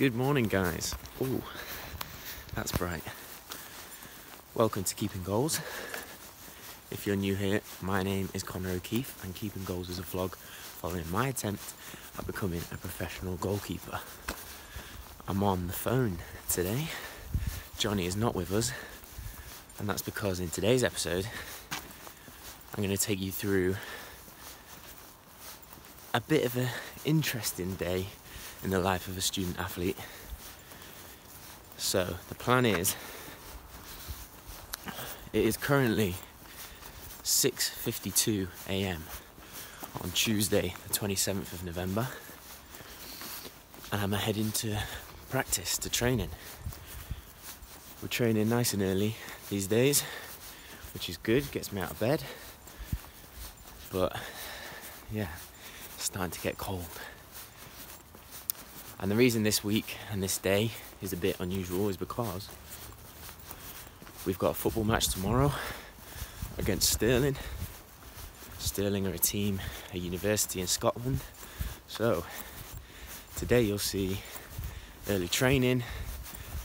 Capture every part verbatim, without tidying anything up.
Good morning, guys. Ooh, that's bright. Welcome to Keeping Goals. If you're new here, my name is Conor O'Keefe, and Keeping Goals is a vlog following my attempt at becoming a professional goalkeeper. I'm on the phone today. Jonny is not with us, and that's because in today's episode, I'm going to take you through a bit of an interesting day in the life of a student athlete. So the plan is, it is currently six fifty-two a m on Tuesday the twenty-seventh of November, and I'm heading to practice, to training. We're training nice and early these days, which is good, gets me out of bed, but yeah, it's starting to get cold. And the reason this week and this day is a bit unusual is because we've got a football match tomorrow against Stirling. Stirling are a team, a university in Scotland. So today you'll see early training,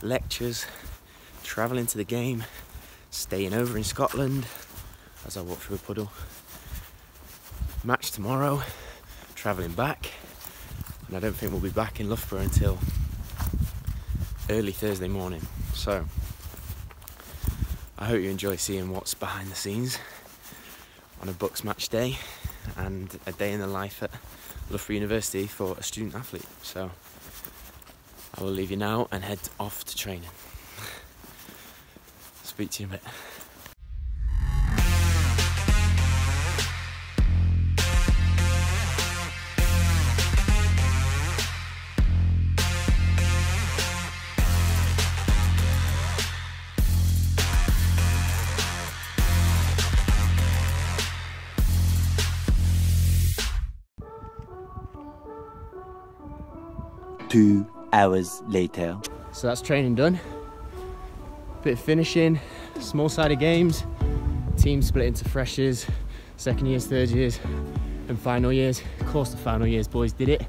lectures, travelling to the game, staying over in Scotland as I walk through a puddle. Match tomorrow, travelling back. And I don't think we'll be back in Loughborough until early Thursday morning. So I hope you enjoy seeing what's behind the scenes on a Bucks match day and a day in the life at Loughborough University for a student athlete. So I will leave you now and head off to training. Speak to you in a bit. Two hours later. So that's training done. Bit of finishing, small sided games, team split into freshers, second years, third years, and final years. Of course, the final years boys did it.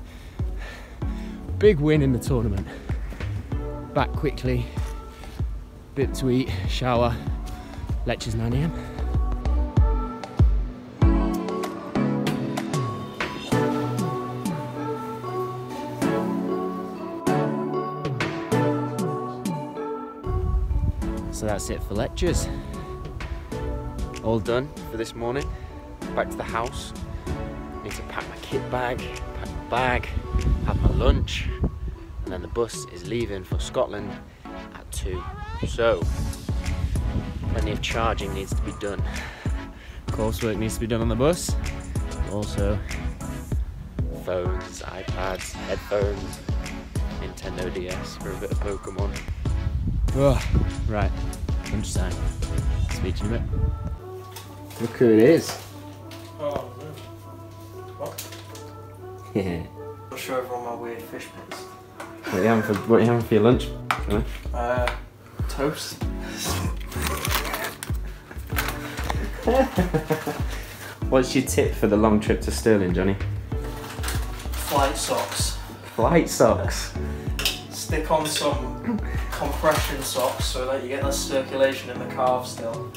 Big win in the tournament. Back quickly, bit to eat, shower, lectures nine a m. So that's it for lectures. All done for this morning. Back to the house. Need to pack my kit bag, pack my bag, have my lunch, and then the bus is leaving for Scotland at two. So, plenty of charging needs to be done. Coursework needs to be done on the bus. Also, phones, iPads, headphones, Nintendo D S for a bit of Pokemon. Oh, right, lunch time. Speak to you in a bit. Look who it is. Oh, what? Yeah. Not sure if I'm on my weird fish bits. What are you having for, what are you having for your lunch? Uh, toast. What's your tip for the long trip to Stirling, Jonny? Flight socks. Flight socks? Stick on some compression socks so that you get that circulation in the calves still.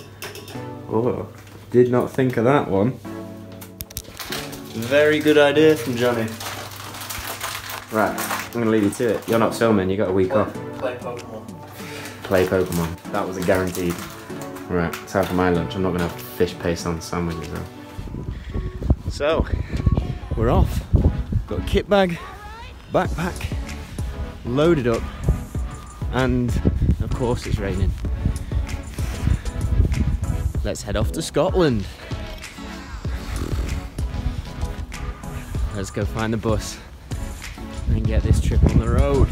Oh, did not think of that one. Very good idea from Jonny. Right, I'm going to leave you to it. You're not filming, you got a week play, off. Play Pokemon. Play Pokemon. That was a guaranteed. Right, time for my lunch. I'm not going to have fish paste on sandwiches though. So, we're off. Got a kit bag, backpack, loaded up, and of course it's raining. Let's head off to Scotland. Let's go find the bus and get this trip on the road.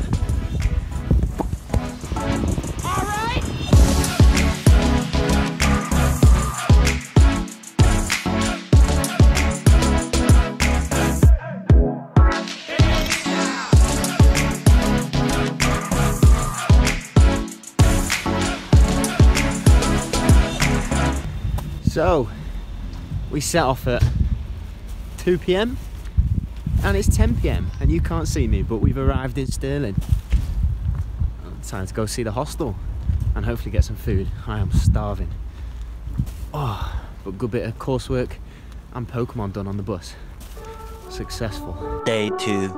So, we set off at two p m and it's ten p m and you can't see me, but we've arrived in Stirling. time to go see the hostel and hopefully get some food. I am starving. Oh, but good bit of coursework and Pokemon done on the bus. Successful. Day two.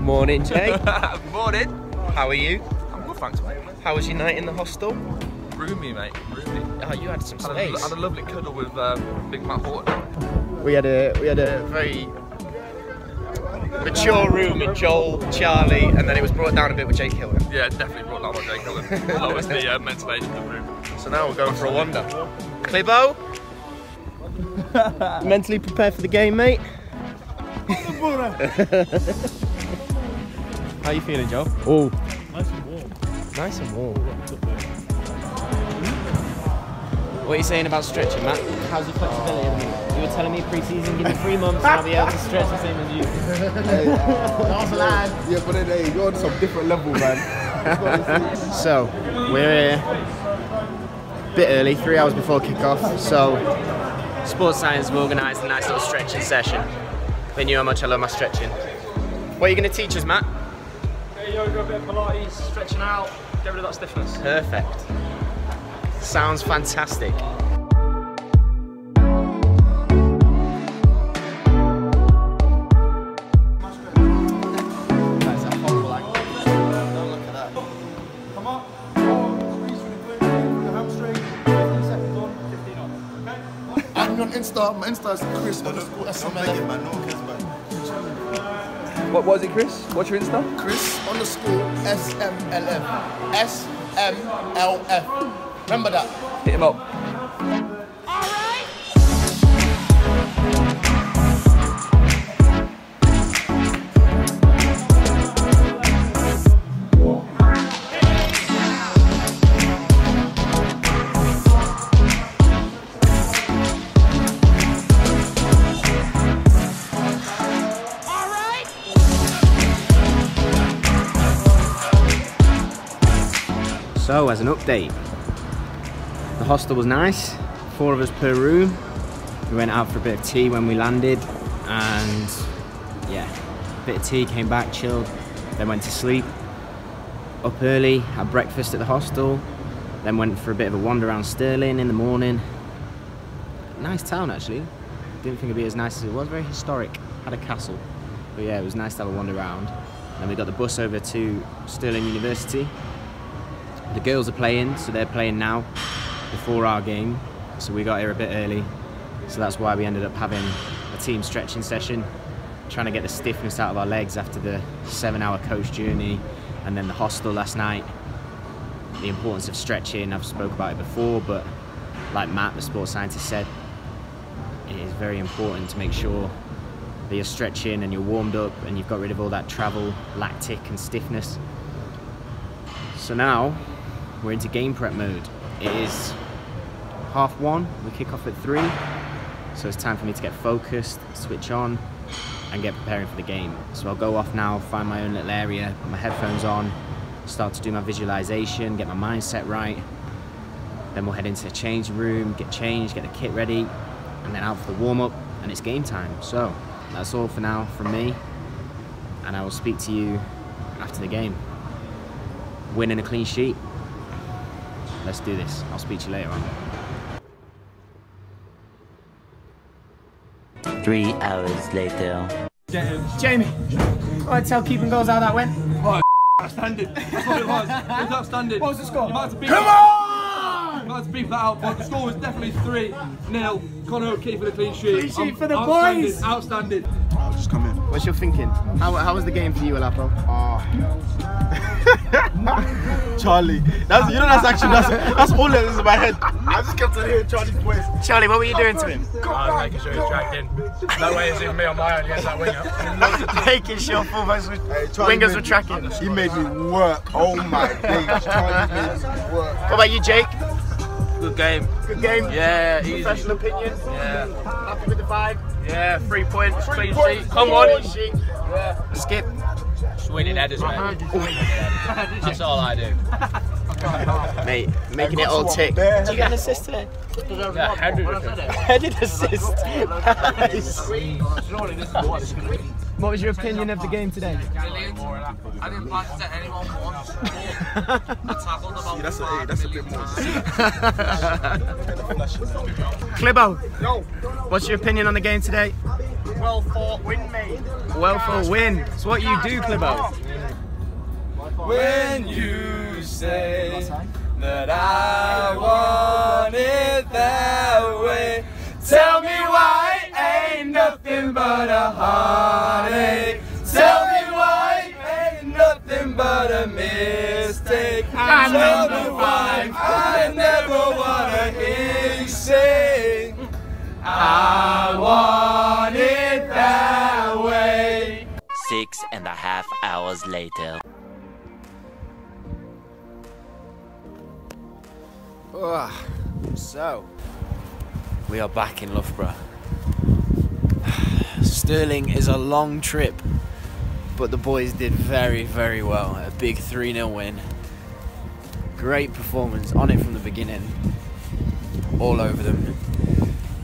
Morning, Jake. Morning. How are you? I'm good, thanks, mate. How was your night in the hostel? Roomy, mate. Roomy. Oh, you had some space. I had a, I had a lovely cuddle with um, Big Matt Horton. We had a we had a very mature room with Joel, Charlie, and then it was brought down a bit with Jake Hillman. Yeah, definitely brought down with Jake Hillman. That was the uh, mental age of the room. So now we're going for a wander. Clibbo, mentally prepared for the game, mate. How you feeling, Joel? Oh, nice and warm. Nice and warm. What are you saying about stretching, Matt? How's your flexibility? Oh. You were telling me pre-season, give me three months, and I'll be able to stretch the same as you. Hey, that's lad. Yeah, but then hey, you're on some different level, man. So we're a bit early, three hours before kickoff. So sports science have organised a nice little stretching session. They knew how much I love my stretching. What are you going to teach us, Matt? Yoga, a bit of Pilates, stretching out, get rid of that stiffness. Perfect. Sounds fantastic. I'm on Insta, my Insta is Chris. No, no, that's not making man, no one cares about it. What was it, Chris? What's your Insta? Chris underscore S M L F. S M L F. Remember that. Hit him up. So, as an update, the hostel was nice, four of us per room. We went out for a bit of tea when we landed, and yeah, a bit of tea, came back, chilled, then went to sleep. Up early, had breakfast at the hostel, then went for a bit of a wander around Stirling in the morning. Nice town, actually. Didn't think it'd be as nice as it was, very historic, had a castle. But yeah, it was nice to have a wander around. Then we got the bus over to Stirling University. The girls are playing, so they're playing now before our game, so we got here a bit early, so that's why we ended up having a team stretching session, trying to get the stiffness out of our legs after the seven hour coach journey and then the hostel last night. The importance of stretching, I've spoke about it before, but like Matt, the sports scientist, said, it is very important to make sure that you're stretching and you're warmed up and you've got rid of all that travel, lactic and stiffness. So now we're into game prep mode. It is half one, we kick off at three, so it's time for me to get focused, switch on, and get preparing for the game. So I'll go off now, find my own little area, put my headphones on, start to do my visualization, get my mindset right, then we'll head into the change room, get changed, get the kit ready, and then out for the warm-up, and it's game time. So that's all for now from me, and I will speak to you after the game. Winning a clean sheet. Let's do this. I'll speak to you later on. Three hours later. Jamie, I tell Keeping Goals how that went. Oh, outstanding. That's what it was. It was outstanding. What was the score? Come on! I'm about to beef that out, but the score was definitely three nil. Conor O'Keefe with a clean sheet. Clean sheet I'm, for the outstanding, boys! Outstanding. I'll just come in. What's your thinking? How, how was the game for you, Alapo? Oh. Charlie, that's, you know that's actually that's, that's all that is in my head. I just kept on hearing Charlie's voice. Charlie, what were you doing to him? I was making sure he was dragged in. That way it's even me on my own against that winger. Making sure full backs with hey, wingers were tracking. Me, he made me work. Oh my days, Charlie made me work. What about you, Jake? Good game. Good game. Yeah, easy. Professional opinions. Yeah. Happy with the five. Yeah, three points. Three points. Come on. Yeah. Skip. Just winning headers, mate. That's all I do. Mate, making it all tick. Did you get an assist today? Yeah, headed assist. Nice. What was your opinion of the game today? Brilliant. I didn't pass it to anyone once. I tackled about See, that's, a, that's a bit more. Clibbo, no. What's your opinion on the game today? Well fought win, mate. Well fought win. It's what you do, Clibbo. When you say that I want it that way, tell me why ain't nothing but a heartache. Tell me why ain't nothing but a mistake. And tell me why I never wanna hear you say I want it that way. Six and a half hours later. Oh, so we are back in Loughborough. Stirling is a long trip, but the boys did very, very well. A big three nil win. Great performance, on it from the beginning. All over them.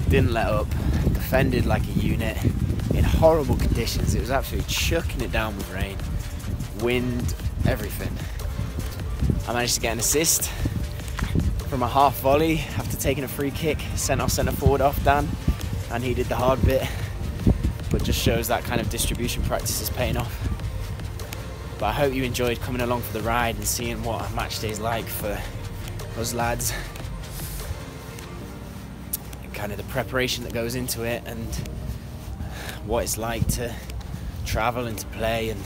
Didn't let up. Defended like a unit. In horrible conditions. It was absolutely chucking it down with rain. Wind, everything. I managed to get an assist from a half volley after taking a free kick, sent our centre forward off, Dan, and he did the hard bit, but just shows that kind of distribution practice is paying off. But I hope you enjoyed coming along for the ride and seeing what a match day is like for us lads, and kind of the preparation that goes into it, and what it's like to travel and to play, and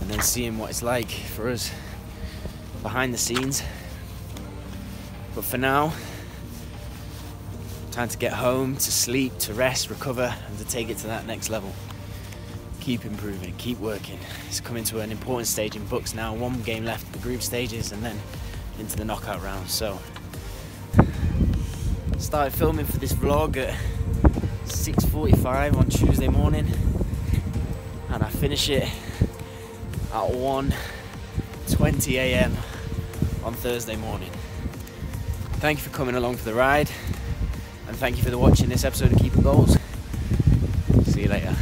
and then seeing what it's like for us behind the scenes. But for now, time to get home, to sleep, to rest, recover, and to take it to that next level. Keep improving, keep working. It's coming to an important stage in books now. One game left in the group stages and then into the knockout round. So, started filming for this vlog at six forty-five on Tuesday morning, and I finish it at one twenty a m on Thursday morning. Thank you for coming along for the ride, and thank you for watching this episode of Keeping Goals. See you later.